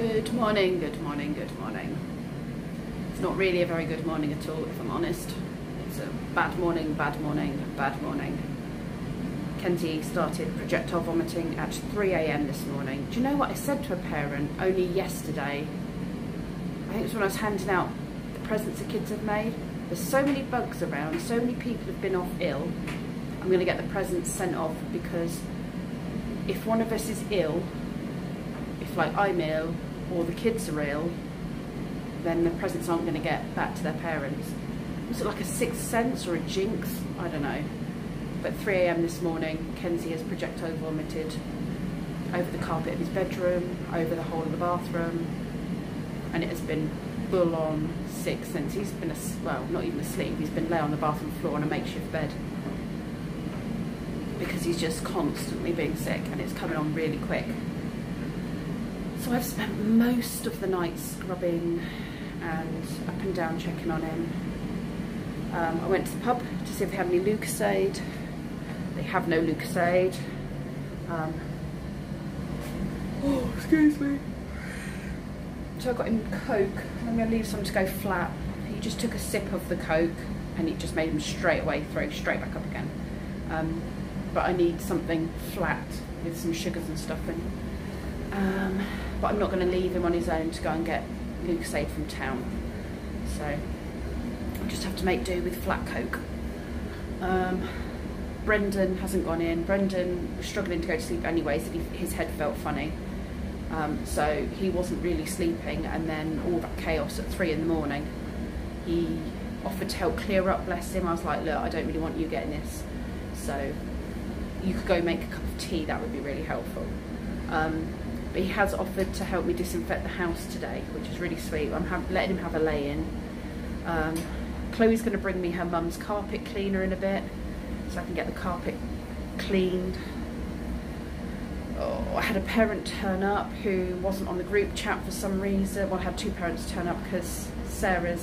Good morning, good morning, good morning. It's not really a very good morning at all, if I'm honest. It's a bad morning, bad morning, bad morning. Kenzie started projectile vomiting at 3 AM this morning. Do you know what I said to a parent only yesterday? I think it was when I was handing out the presents the kids have made. There's so many bugs around, so many people have been off ill. I'm going to get the presents sent off because if one of us is ill, if like I'm ill or the kids are ill, then the presents aren't going to get back to their parents. Is it like a sixth sense or a jinx? I don't know. But 3 AM this morning, Kenzie has projectile vomited over the carpet of his bedroom, over the whole of the bathroom, and it has been full on sixth sense. He's been, well, not even asleep, he's been lay on the bathroom floor on a makeshift bed, because he's just constantly being sick and it's coming on really quick. So I've spent most of the night scrubbing and up and down checking on him. I went to the pub to see if they had any Lucozade. They have no Lucozade. Oh, excuse me. So I got him Coke, and I'm going to leave some to go flat. He just took a sip of the Coke and it just made him straight away throw straight back up again. But I need something flat with some sugars and stuff in. But I'm not going to leave him on his own to go and get Lucozade from town. So I just have to make do with flat Coke. Brendan hasn't gone in. Brendan was struggling to go to sleep anyway, so his head felt funny. So he wasn't really sleeping, and then all that chaos at 3 in the morning. He offered to help clear up, bless him. I was like, look, I don't really want you getting this. So you could go make a cup of tea, that would be really helpful. But he has offered to help me disinfect the house today, which is really sweet. I'm letting him have a lay-in. Chloe's going to bring me her mum's carpet cleaner in a bit, so I can get the carpet cleaned. Oh, I had a parent turn up who wasn't on the group chat for some reason. Well, I had two parents turn up because I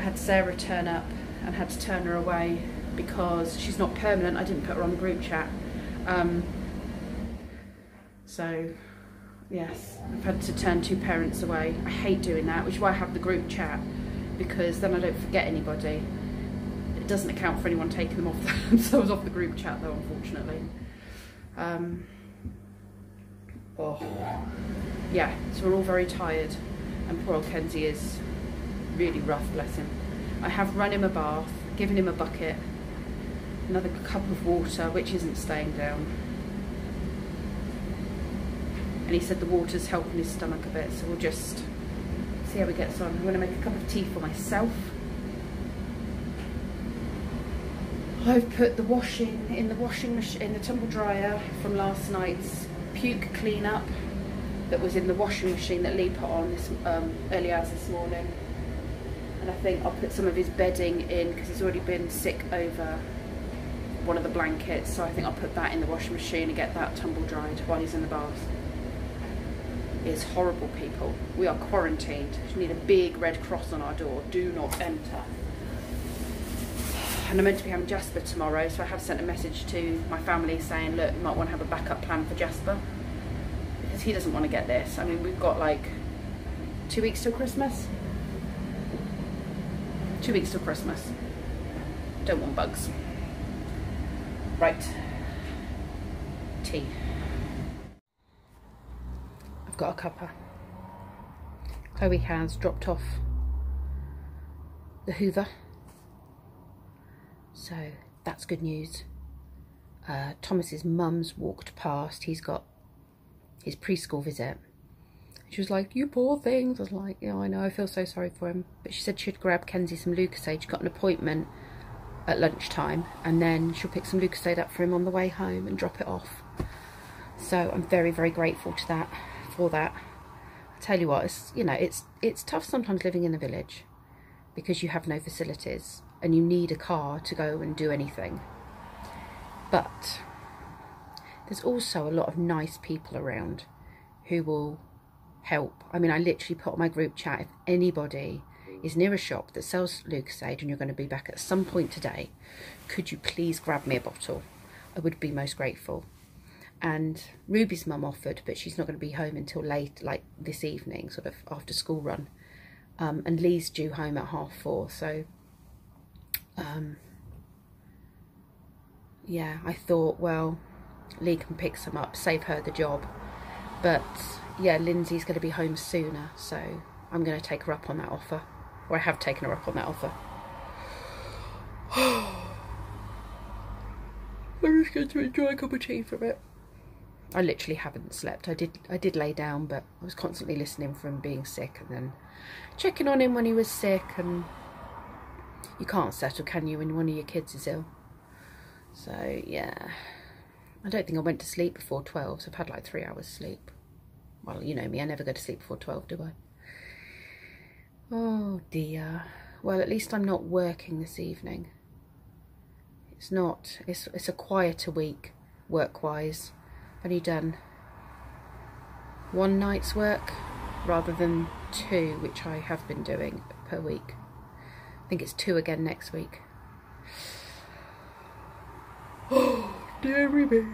had Sarah turn up and had to turn her away because she's not permanent. I didn't put her on the group chat. So, yes, I've had to turn two parents away. I hate doing that, which is why I have the group chat, because then I don't forget anybody. It doesn't account for anyone taking them off them, so I was off the group chat though, unfortunately. Yeah, so we're all very tired, and poor old Kenzie is really rough, bless him. I have run him a bath, given him a bucket, another cup of water, which isn't staying down. And he said the water's helping his stomach a bit, so we'll just see how he gets on. I'm going to make a cup of tea for myself. I've put the washing in the washing machine, in the tumble dryer from last night's puke cleanup that was in the washing machine that Lee put on this early hours this morning. And I think I'll put some of his bedding in because he's already been sick over one of the blankets, so I think I'll put that in the washing machine and get that tumble dried while he's in the bath. Is horrible, people. We are quarantined. We need a big red cross on our door. Do not enter. And I'm meant to be having Jasper tomorrow, so I have sent a message to my family saying, look, you might want to have a backup plan for Jasper, because he doesn't want to get this. I mean, we've got like 2 weeks till Christmas. 2 weeks till Christmas. Don't want bugs. Right. Tea. Got a cuppa. Chloe has dropped off the Hoover, so that's good news. Thomas's mum's walked past, he's got his preschool visit. She was like, you poor things. I was like, yeah, I know, I feel so sorry for him. But she said she'd grab Kenzie some Lucozade. She got an appointment at lunchtime, and then she'll pick some Lucozade up for him on the way home and drop it off. So I'm very, very grateful to that. For that, I tell you what, it's, you know, it's tough sometimes living in the village because you have no facilities and you need a car to go and do anything. But there's also a lot of nice people around who will help. I mean, I literally put on my group chat, if anybody is near a shop that sells Lucozade and you're going to be back at some point today, could you please grab me a bottle? I would be most grateful. and Ruby's mum offered, but she's not going to be home until late, like this evening, sort of after school run, and Lee's due home at 4:30, so yeah, I thought, well, Lee can pick some up, save her the job, but yeah, Lindsay's going to be home sooner, so I'm going to take her up on that offer, or I have taken her up on that offer. I'm just going to enjoy a cup of tea from it. I literally haven't slept. I did lay down, but I was constantly listening for him being sick and then checking on him when he was sick, and you can't settle, can you, when one of your kids is ill? So yeah, I don't think I went to sleep before 12, so I've had like 3 hours sleep. Well, you know me, I never go to sleep before 12, do I? Oh dear. Well, at least I'm not working this evening. It's a quieter week, work-wise. I've only done one night's work rather than two, which I have been doing per week. I think it's two again next week. Oh, dear me.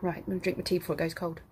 Right, I'm going to drink my tea before it goes cold.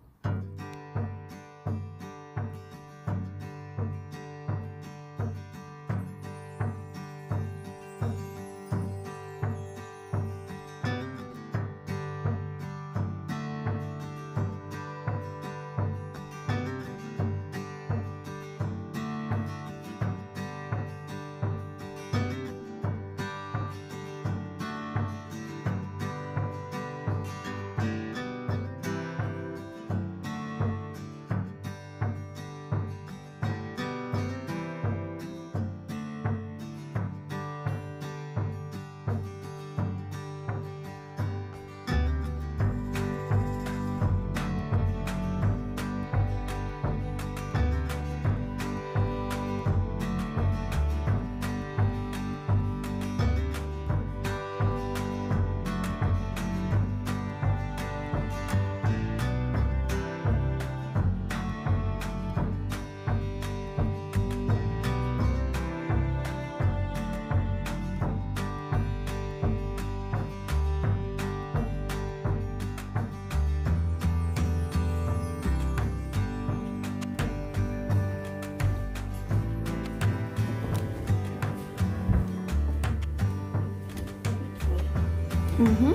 Mm-hmm.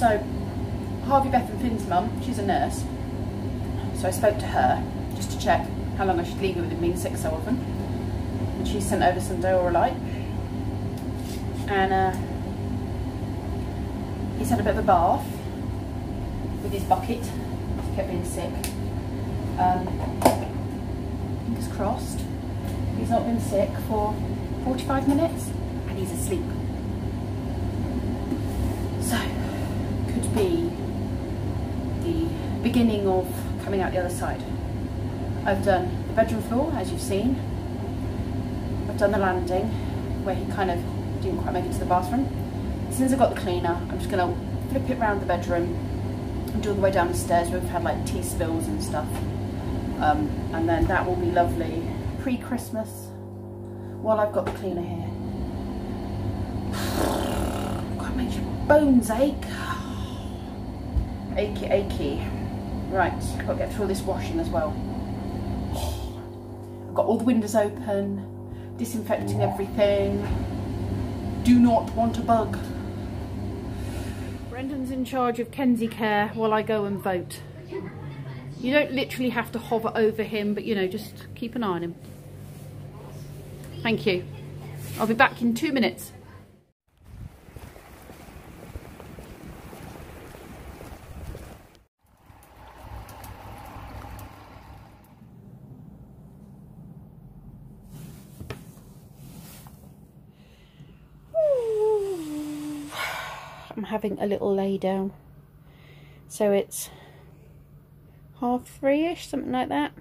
So Harvey, Beth and Finn's mum, she's a nurse, so I spoke to her just to check how long I should leave her with him being sick so often, and she sent over some Dioralite, and he's had a bit of a bath with his bucket. He kept being sick. Fingers crossed he's not been sick for 45 minutes and he's asleep. Be the beginning of coming out the other side. I've done the bedroom floor, as you've seen. I've done the landing where he kind of didn't quite make it to the bathroom. As soon as I've got the cleaner, I'm just gonna flip it round the bedroom and do all the way down the stairs where we've had like tea spills and stuff, and then that will be lovely pre-Christmas while I've got the cleaner here. God, makes your bones ache. Achy, achy. Right, I've got to get through all this washing as well. I've got all the windows open, disinfecting everything. Do not want a bug. Brendan's in charge of Kenzie care while I go and vote. You don't literally have to hover over him, but you know, just keep an eye on him. Thank you. I'll be back in 2 minutes. I'm having a little lay down. So it's 3:30ish, something like that.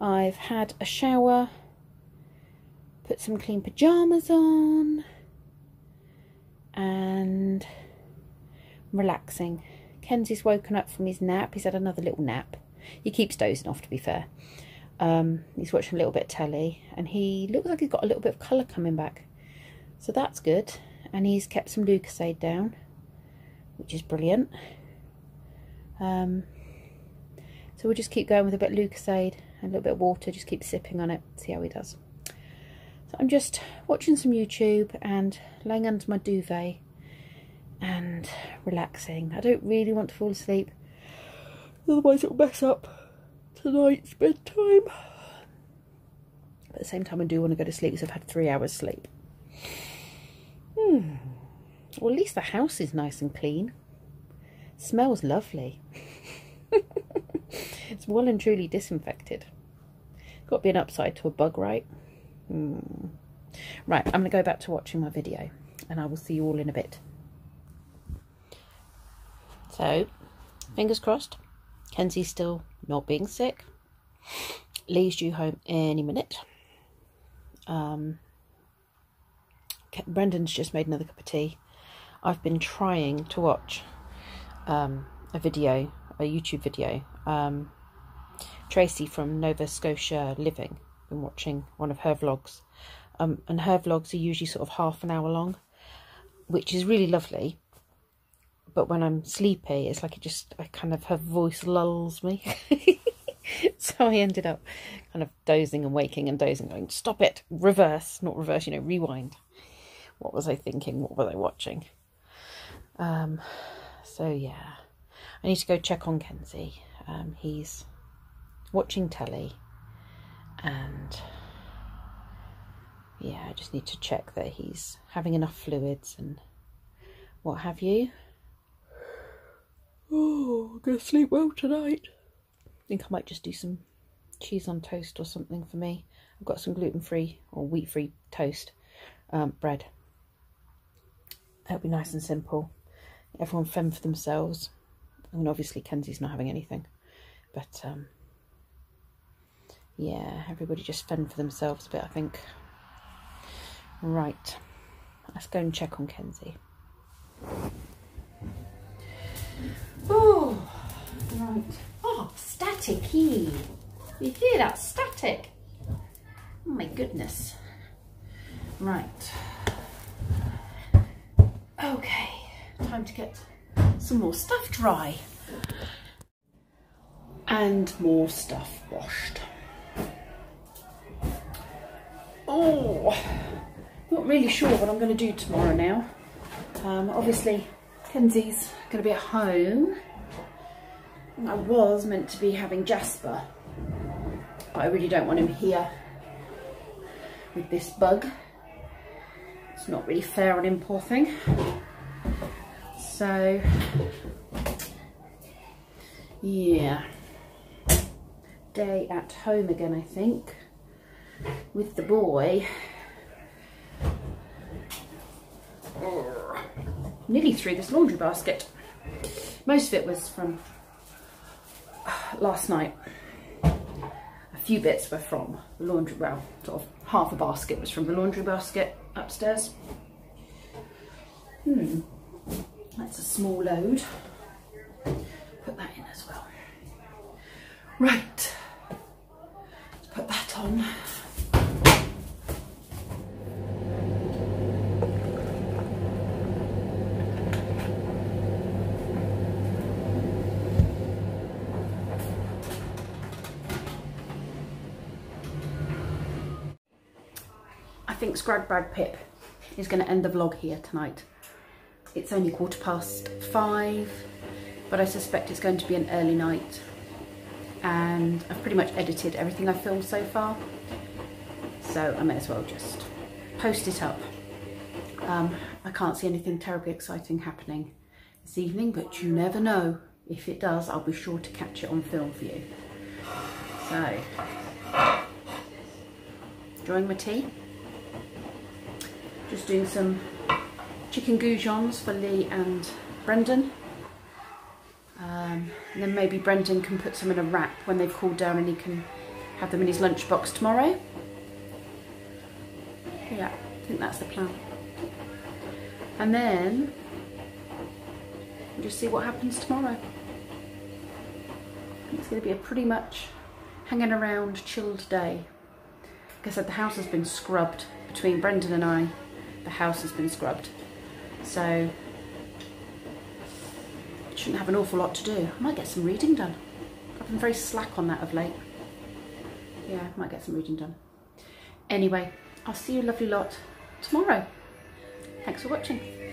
I've had a shower, put some clean pyjamas on, and I'm relaxing. Kenzie's woken up from his nap. He's had another little nap. He keeps dozing off, to be fair. He's watching a little bit of telly, and he looks like he's got a little bit of colour coming back, so that's good. And he's kept some Lucozade down, which is brilliant. So we'll just keep going with a bit of Lucozade and a little bit of water, just keep sipping on it, see how he does. So I'm just watching some YouTube and laying under my duvet and relaxing. I don't really want to fall asleep, otherwise it'll mess up tonight's bedtime. But at the same time I do want to go to sleep because I've had 3 hours sleep. Well, at least the house is nice and clean. Smells lovely. It's well and truly disinfected. Got to be an upside to a bug, right? Right, I'm going to go back to watching my video and I will see you all in a bit. So, fingers crossed, Kenzie's still not being sick. Lee's due home any minute. Brendan's just made another cup of tea. I've been trying to watch a YouTube video. Tracy from Nova Scotia Living. Been watching one of her vlogs, and her vlogs are usually sort of half an hour long, which is really lovely. But when I'm sleepy, it's like her voice lulls me. So I ended up kind of dozing and waking and dozing, going, stop it, reverse, not reverse, you know, rewind. What was I thinking? What were they watching? So yeah, I need to go check on Kenzie. He's watching telly, and yeah, I just need to check that he's having enough fluids and what have you. Oh, I'm gonna sleep well tonight. I think I might just do some cheese on toast or something for me. I've got some gluten-free or wheat-free toast, bread. That'll be nice and simple. Everyone fend for themselves. I mean, obviously Kenzie's not having anything, but yeah, everybody just fend for themselves a bit, I think. Right, let's go and check on Kenzie. Oh, right. Oh, staticky. You hear that static? Oh my goodness. Right. Okay, time to get some more stuff dry and more stuff washed. Oh, not really sure what I'm going to do tomorrow now. Obviously Kenzie's going to be at home. I was meant to be having Jasper, but I really don't want him here with this bug. It's not really fair on him, poor thing. So yeah, day at home again, I think, with the boy. Oh, nearly threw this laundry basket. Most of it was from last night. A few bits were from the laundry, well, sort of half a basket was from the laundry basket upstairs. That's a small load. Put that in as well. Right, let's put that on. I think Scrag Bag Pip is going to end the vlog here tonight. It's only 5:15, but I suspect it's going to be an early night, and I've pretty much edited everything I've filmed so far, so I may as well just post it up. I can't see anything terribly exciting happening this evening, but you never know. If it does, I'll be sure to catch it on film for you. So, enjoying my tea. Just doing some chicken goujons for Lee and Brendan. And then maybe Brendan can put some in a wrap when they've cooled down and he can have them in his lunchbox tomorrow. Yeah, I think that's the plan. And then we'll just see what happens tomorrow. It's going to be a pretty much hanging around, chilled day. Like I said, the house has been scrubbed. Between Brendan and I, the house has been scrubbed. So, shouldn't have an awful lot to do. I might get some reading done. I've been very slack on that of late. Yeah, I might get some reading done. Anyway, I'll see you lovely lot tomorrow. Thanks for watching.